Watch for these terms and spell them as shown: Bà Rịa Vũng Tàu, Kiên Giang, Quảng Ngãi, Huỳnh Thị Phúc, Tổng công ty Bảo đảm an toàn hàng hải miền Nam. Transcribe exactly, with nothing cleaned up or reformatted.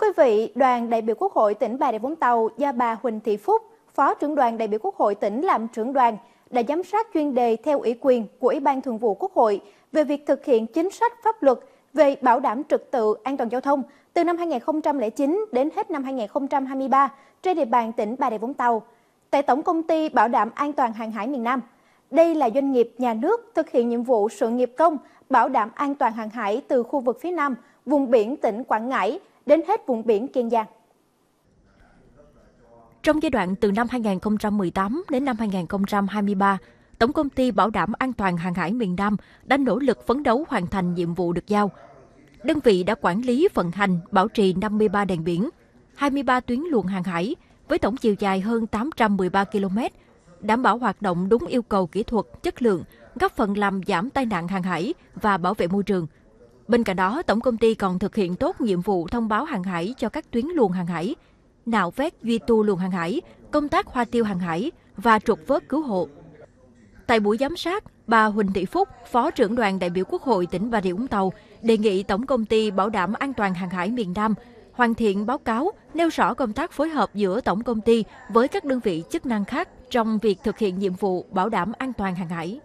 Thưa quý vị, đoàn đại biểu Quốc hội tỉnh Bà Rịa Vũng Tàu do bà Huỳnh Thị Phúc, Phó trưởng đoàn đại biểu Quốc hội tỉnh làm trưởng đoàn, đã giám sát chuyên đề theo ủy quyền của Ủy ban Thường vụ Quốc hội về việc thực hiện chính sách pháp luật về bảo đảm trật tự an toàn giao thông từ năm hai nghìn không trăm lẻ chín đến hết năm hai nghìn không trăm hai mươi ba trên địa bàn tỉnh Bà Rịa Vũng Tàu tại Tổng công ty Bảo đảm an toàn hàng hải miền Nam. Đây là doanh nghiệp nhà nước thực hiện nhiệm vụ sự nghiệp công bảo đảm an toàn hàng hải từ khu vực phía Nam, vùng biển tỉnh Quảng Ngãi đến hết vùng biển Kiên Giang. Trong giai đoạn từ năm hai nghìn không trăm mười tám đến năm hai nghìn không trăm hai mươi ba, Tổng công ty Bảo đảm an toàn hàng hải miền Nam đã nỗ lực phấn đấu hoàn thành nhiệm vụ được giao. Đơn vị đã quản lý, vận hành, bảo trì năm mươi ba đèn biển, hai mươi ba tuyến luồng hàng hải với tổng chiều dài hơn tám trăm mười ba ki lô mét, đảm bảo hoạt động đúng yêu cầu kỹ thuật, chất lượng, góp phần làm giảm tai nạn hàng hải và bảo vệ môi trường. Bên cạnh đó, tổng công ty còn thực hiện tốt nhiệm vụ thông báo hàng hải cho các tuyến luồng hàng hải, nạo vét duy tu luồng hàng hải, công tác hoa tiêu hàng hải và trục vớt cứu hộ. Tại buổi giám sát, bà Huỳnh Thị Phúc, Phó trưởng đoàn đại biểu Quốc hội tỉnh Bà Rịa Vũng Tàu, đề nghị Tổng công ty Bảo đảm an toàn hàng hải miền Nam hoàn thiện báo cáo nêu rõ công tác phối hợp giữa tổng công ty với các đơn vị chức năng khác trong việc thực hiện nhiệm vụ bảo đảm an toàn hàng hải.